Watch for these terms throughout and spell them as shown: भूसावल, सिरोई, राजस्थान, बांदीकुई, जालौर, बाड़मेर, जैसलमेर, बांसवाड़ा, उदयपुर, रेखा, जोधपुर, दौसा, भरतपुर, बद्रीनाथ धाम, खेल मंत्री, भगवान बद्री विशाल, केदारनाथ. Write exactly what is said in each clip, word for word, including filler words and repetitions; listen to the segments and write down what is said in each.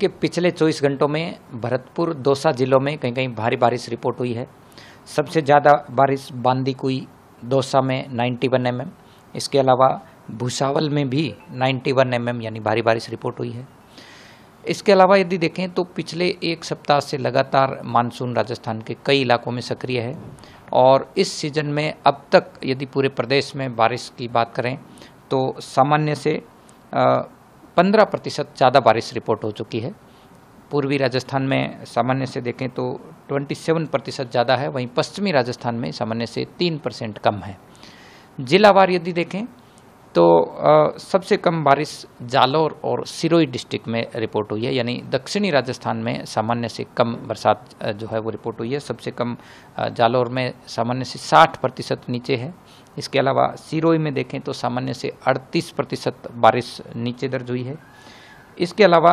कि पिछले चौबीस घंटों में भरतपुर दौसा जिलों में कहीं कहीं भारी बारिश रिपोर्ट हुई है। सबसे ज़्यादा बारिश बांदीकुई दौसा में इक्यानवे एम एम, इसके अलावा भूसावल में भी इक्यानवे एम एम यानी भारी बारिश रिपोर्ट हुई है। इसके अलावा यदि देखें तो पिछले एक सप्ताह से लगातार मानसून राजस्थान के कई इलाकों में सक्रिय है और इस सीजन में अब तक यदि पूरे प्रदेश में बारिश की बात करें तो सामान्य से आ, पंद्रह प्रतिशत ज़्यादा बारिश रिपोर्ट हो चुकी है। पूर्वी राजस्थान में सामान्य से देखें तो सत्ताईस प्रतिशत ज़्यादा है, वहीं पश्चिमी राजस्थान में सामान्य से तीन परसेंट कम है। जिलावार यदि देखें तो आ, सबसे कम बारिश जालौर और सिरोई डिस्ट्रिक्ट में रिपोर्ट हुई है, यानी दक्षिणी राजस्थान में सामान्य से कम बरसात जो है वो रिपोर्ट हुई है। सबसे कम जालौर में सामान्य से साठ प्रतिशत नीचे है। इसके अलावा सिरोई में देखें तो सामान्य से अड़तीस प्रतिशत बारिश नीचे दर्ज हुई है। इसके अलावा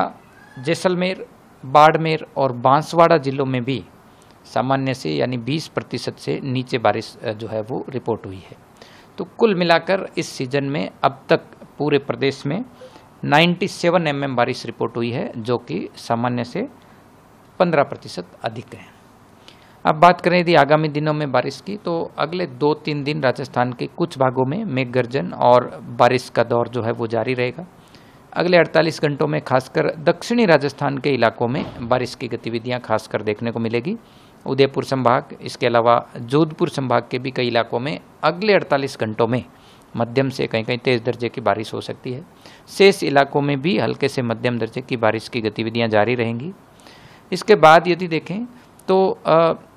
जैसलमेर, बाड़मेर और बांसवाड़ा जिलों में भी सामान्य से यानी बीस प्रतिशत से नीचे बारिश जो है वो रिपोर्ट हुई है। तो कुल मिलाकर इस सीजन में अब तक पूरे प्रदेश में सत्तानवे एम एम बारिश रिपोर्ट हुई है, जो कि सामान्य से पंद्रह प्रतिशत अधिक है। अब बात करें यदि आगामी दिनों में बारिश की, तो अगले दो तीन दिन राजस्थान के कुछ भागों में मेघगर्जन और बारिश का दौर जो है वो जारी रहेगा। अगले अड़तालीस घंटों में खासकर दक्षिणी राजस्थान के इलाकों में बारिश की गतिविधियां खासकर देखने को मिलेगी। उदयपुर संभाग, इसके अलावा जोधपुर संभाग के भी कई इलाकों में अगले अड़तालीस घंटों में मध्यम से कहीं कहीं तेज दर्जे की बारिश हो सकती है। शेष इलाकों में भी हल्के से मध्यम दर्जे की बारिश की गतिविधियाँ जारी रहेंगी। इसके बाद यदि देखें तो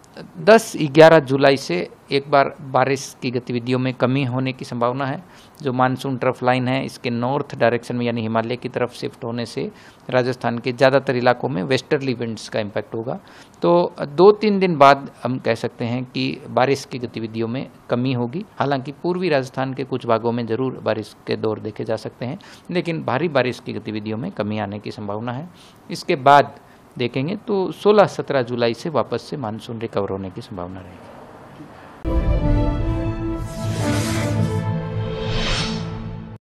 दस ग्यारह जुलाई से एक बार बारिश की गतिविधियों में कमी होने की संभावना है। जो मानसून ट्रफ लाइन है इसके नॉर्थ डायरेक्शन में यानी हिमालय की तरफ शिफ्ट होने से राजस्थान के ज़्यादातर इलाकों में वेस्टर्ली विंड्स का इम्पैक्ट होगा। तो दो तीन दिन बाद हम कह सकते हैं कि बारिश की गतिविधियों में कमी होगी। हालांकि पूर्वी राजस्थान के कुछ भागों में ज़रूर बारिश के दौर देखे जा सकते हैं, लेकिन भारी बारिश की गतिविधियों में कमी आने की संभावना है। इसके बाद देखेंगे तो सोलह सत्रह जुलाई से वापस से मानसून रिकवर होने की संभावना रहेगी।